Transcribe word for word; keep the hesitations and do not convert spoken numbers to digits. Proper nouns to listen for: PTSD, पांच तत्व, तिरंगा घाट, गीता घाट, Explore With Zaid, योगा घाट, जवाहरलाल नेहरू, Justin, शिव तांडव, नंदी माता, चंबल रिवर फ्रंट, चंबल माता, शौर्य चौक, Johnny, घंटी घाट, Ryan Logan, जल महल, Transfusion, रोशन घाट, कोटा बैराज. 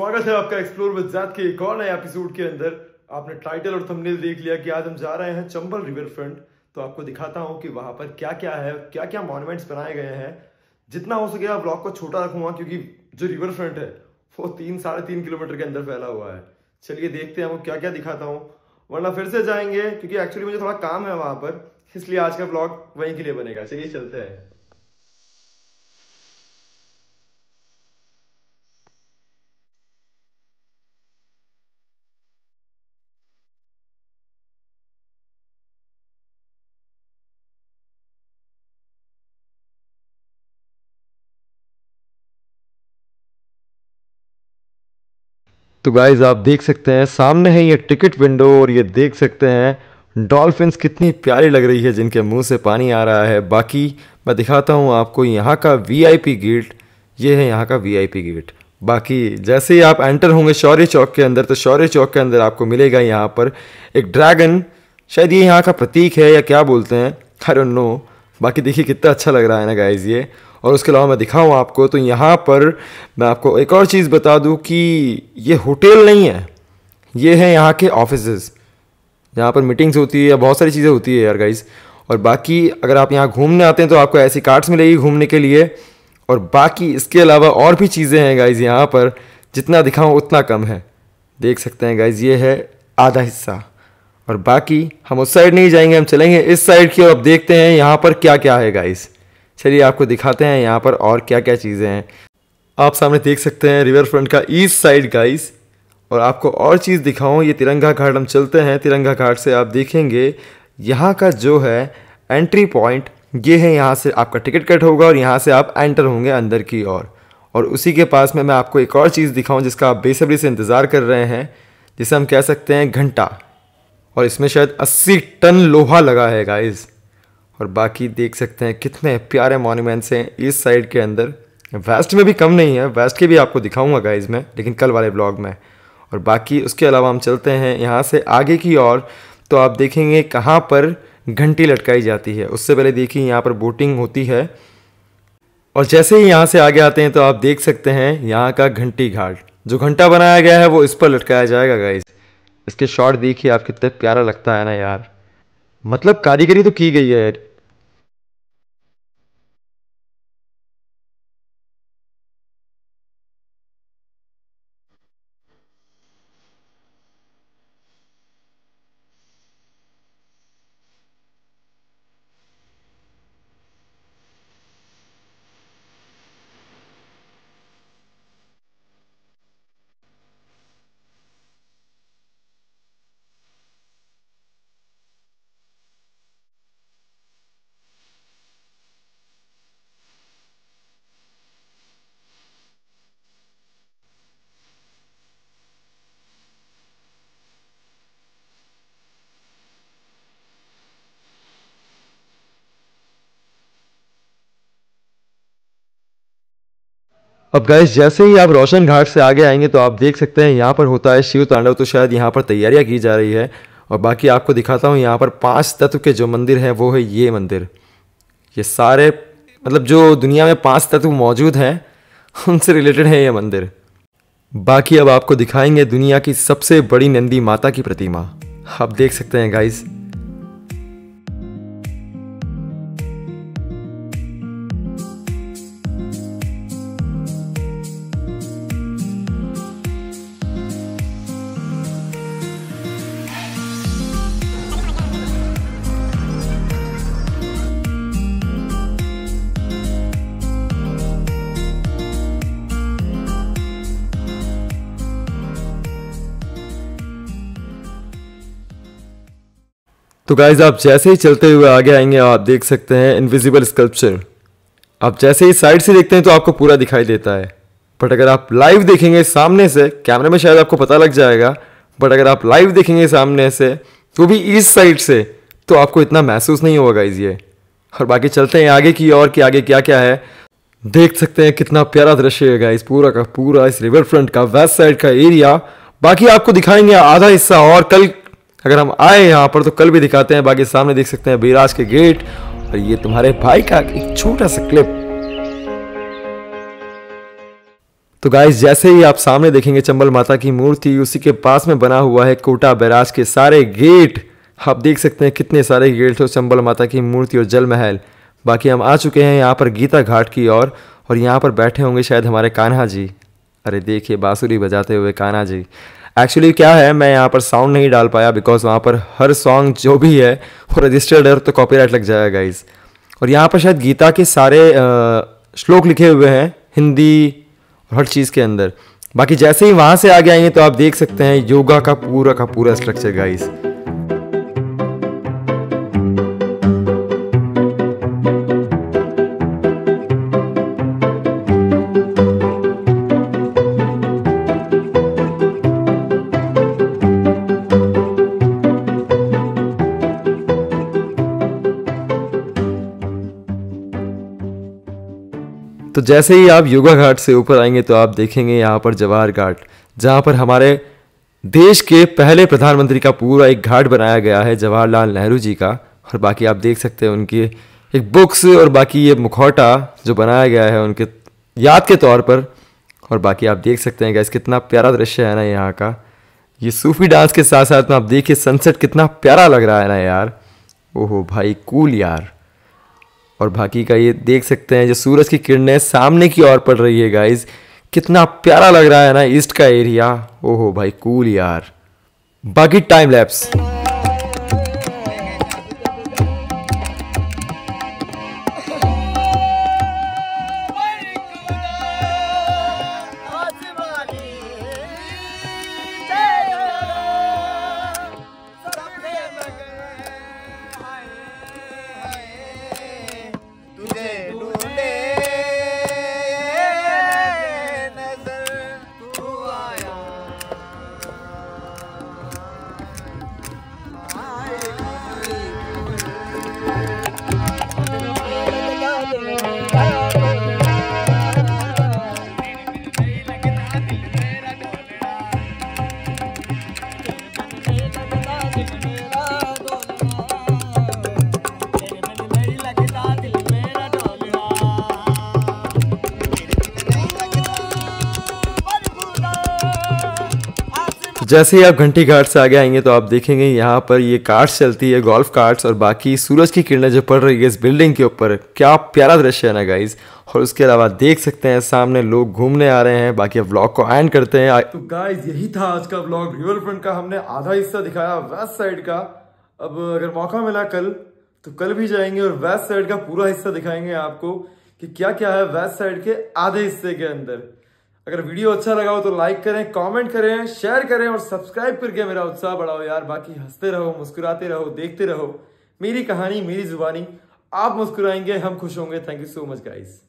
स्वागत है आपका एक्सप्लोर विद जात के एक और नए एपिसोड के अंदर। आपने टाइटल और थंबनेल देख लिया कि आज हम जा रहे हैं चंबल रिवर फ्रंट। तो आपको दिखाता हूं कि वहां पर क्या क्या है, क्या क्या मॉन्यूमेंट्स बनाए गए हैं। जितना हो सके आप ब्लॉग को छोटा रखूंगा क्योंकि जो रिवर फ्रंट है वो तीन साढ़े तीन किलोमीटर के अंदर फैला हुआ है। चलिए देखते हैं आपको क्या क्या दिखाता हूँ, वरना फिर से जाएंगे क्योंकि एक्चुअली मुझे थोड़ा काम है वहां पर, इसलिए आज का ब्लॉग वहीं के लिए बनेगा। चलिए चलते हैं। तो गाइज आप देख सकते हैं सामने है ये टिकट विंडो और ये देख सकते हैं डॉल्फिन्स कितनी प्यारी लग रही है जिनके मुंह से पानी आ रहा है। बाकी मैं दिखाता हूँ आपको यहाँ का वीआईपी गेट, ये है यहाँ का वीआईपी गेट। बाकी जैसे ही आप एंटर होंगे शौर्य चौक के अंदर तो शौर्य चौक के अंदर आपको मिलेगा यहाँ पर एक ड्रैगन, शायद ये यहाँ का प्रतीक है या क्या बोलते हैं, आई डोंट नो। बाकी देखिए कितना अच्छा लग रहा है ना गाइज़ ये। और उसके अलावा मैं दिखाऊँ आपको तो यहाँ पर मैं आपको एक और चीज़ बता दूँ कि ये होटल नहीं है, ये है यहाँ के ऑफिसेस जहाँ पर मीटिंग्स होती है या बहुत सारी चीज़ें होती है यार गाइज़। और बाकी अगर आप यहाँ घूमने आते हैं तो आपको ऐसी कार्ट्स मिलेगी घूमने के लिए। और बाकी इसके अलावा और भी चीज़ें हैं गाइज़ यहाँ पर, जितना दिखाऊँ उतना कम है। देख सकते हैं गाइज़ ये है आधा हिस्सा और बाकी हम उस साइड नहीं जाएंगे, हम चलेंगे इस साइड की। और अब देखते हैं यहाँ पर क्या क्या है गाइज़। चलिए आपको दिखाते हैं यहाँ पर और क्या क्या चीज़ें हैं। आप सामने देख सकते हैं रिवर फ्रंट का ईस्ट साइड गाइस। और आपको और चीज़ दिखाऊं, ये तिरंगा घाट हम चलते हैं। तिरंगा घाट से आप देखेंगे यहाँ का जो है एंट्री पॉइंट, ये है यहाँ से आपका टिकट कट होगा और यहाँ से आप एंटर होंगे अंदर की ओर। और, और उसी के पास में मैं आपको एक और चीज़ दिखाऊँ जिसका आप बेसब्री से इंतज़ार कर रहे हैं, जिसे हम कह सकते हैं घंटा। और इसमें शायद अस्सी टन लोहा लगा है गाइज़। और बाकी देख सकते हैं कितने प्यारे मॉन्यूमेंट्स हैं इस साइड के अंदर। वेस्ट में भी कम नहीं है, वेस्ट के भी आपको दिखाऊंगा गाइज मैं, लेकिन कल वाले ब्लॉग में। और बाकी उसके अलावा हम चलते हैं यहाँ से आगे की ओर। तो आप देखेंगे कहाँ पर घंटी लटकाई जाती है। उससे पहले देखिए यहाँ पर बोटिंग होती है। और जैसे ही यहाँ से आगे आते हैं तो आप देख सकते हैं यहाँ का घंटी घाट, जो घंटा बनाया गया है वो इस पर लटकाया जाएगा गाइज। इसके शॉट देखिए आप, कितना प्यारा लगता है ना यार, मतलब कारीगरी तो की गई है यार। अब गाइस जैसे ही आप रोशन घाट से आगे आएंगे तो आप देख सकते हैं यहाँ पर होता है शिव तांडव। तो शायद यहाँ पर तैयारियाँ की जा रही है। और बाकी आपको दिखाता हूँ यहाँ पर पांच तत्व के जो मंदिर हैं वो है ये मंदिर। ये सारे मतलब जो दुनिया में पांच तत्व मौजूद हैं उनसे रिलेटेड है ये मंदिर। बाकी अब आपको दिखाएंगे दुनिया की सबसे बड़ी नंदी माता की प्रतिमा। आप देख सकते हैं गाइस। तो गाइज आप जैसे ही चलते हुए आगे आएंगे आप देख सकते हैं इनविजिबल स्कल्पचर। आप जैसे ही साइड से देखते हैं तो आपको पूरा दिखाई देता है, बट अगर आप लाइव देखेंगे सामने से, कैमरे में शायद आपको पता लग जाएगा, बट अगर आप लाइव देखेंगे सामने से तो भी इस साइड से, तो आपको इतना महसूस नहीं होगा गाइज ये। और बाकी चलते हैं आगे की ओर कि आगे क्या क्या है। देख सकते हैं कितना प्यारा दृश्य है गाइज, पूरा का पूरा इस रिवर फ्रंट का वेस्ट साइड का एरिया। बाकी आपको दिखाएंगे आधा हिस्सा, और कल अगर हम आए यहाँ पर तो कल भी दिखाते हैं। बाकी सामने देख सकते हैं बैराज के गेट, और ये तुम्हारे भाई का एक छोटा सा क्लिप। तो गाइज जैसे ही आप सामने देखेंगे चंबल माता की मूर्ति, उसी के पास में बना हुआ है कोटा बैराज के सारे गेट। आप देख सकते हैं कितने सारे गेट हो, चंबल माता की मूर्ति और जल महल। बाकी हम आ चुके हैं यहाँ पर गीता घाट की ओर, और, और यहाँ पर बैठे होंगे शायद हमारे कान्हा जी। अरे देखिए बांसुरी बजाते हुए कान्हा जी। एक्चुअली क्या है, मैं यहाँ पर साउंड नहीं डाल पाया बिकॉज वहाँ पर हर सॉन्ग जो भी है वो रजिस्टर्ड है, तो कॉपीराइट लग जाएगा गाइज। और यहाँ पर शायद गीता के सारे श्लोक लिखे हुए हैं हिंदी और हर चीज़ के अंदर। बाकी जैसे ही वहाँ से आगे आएंगे तो आप देख सकते हैं योगा का पूरा का पूरा स्ट्रक्चर गाइज। तो जैसे ही आप योगा घाट से ऊपर आएंगे तो आप देखेंगे यहाँ पर जवाहर घाट, जहाँ पर हमारे देश के पहले प्रधानमंत्री का पूरा एक घाट बनाया गया है, जवाहरलाल नेहरू जी का। और बाकी आप देख सकते हैं उनकी एक बुक्स, और बाकी ये मुखौटा जो बनाया गया है उनके याद के तौर पर। और बाकी आप देख सकते हैं गाइस कितना प्यारा दृश्य है ना यहाँ का। ये सूफी डांस के साथ साथ में आप देखिए सनसेट कितना प्यारा लग रहा है ना यार। ओहो भाई कूल यार। और बाकी का ये देख सकते हैं जो सूरज की किरणें सामने की ओर पड़ रही है गाइज, कितना प्यारा लग रहा है ना ईस्ट का एरिया। ओहो भाई कूल यार। बाकी टाइम लैप्स जैसे ही आप घंटी घाट से आगे आएंगे तो आप देखेंगे यहाँ पर ये कार्ट्स चलती है, गोल्फ कार्ट्स। और बाकी सूरज की किरणें जो पड़ रही है इस बिल्डिंग के ऊपर, क्या प्यारा दृश्य है ना गाइज। और उसके अलावा देख सकते हैं सामने लोग घूमने आ रहे हैं। बाकी अब व्लॉग को एंड करते हैं। तो गाइज यही था आज का व्लॉग रिवर फ्रंट का। हमने आधा हिस्सा दिखाया वेस्ट साइड का। अब अगर मौका मिला कल तो कल भी जाएंगे और वेस्ट साइड का पूरा हिस्सा दिखाएंगे आपको कि क्या क्या है वेस्ट साइड के आधे हिस्से के अंदर। अगर वीडियो अच्छा लगा हो तो लाइक करें, कमेंट करें, शेयर करें और सब्सक्राइब करके मेरा उत्साह बढ़ाओ यार। बाकी हंसते रहो, मुस्कुराते रहो, देखते रहो मेरी कहानी मेरी जुबानी। आप मुस्कुराएंगे हम खुश होंगे। Thank you so much guys.